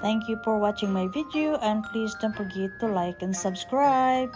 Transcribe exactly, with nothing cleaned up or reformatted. Thank you for watching my video, and please don't forget to like and subscribe.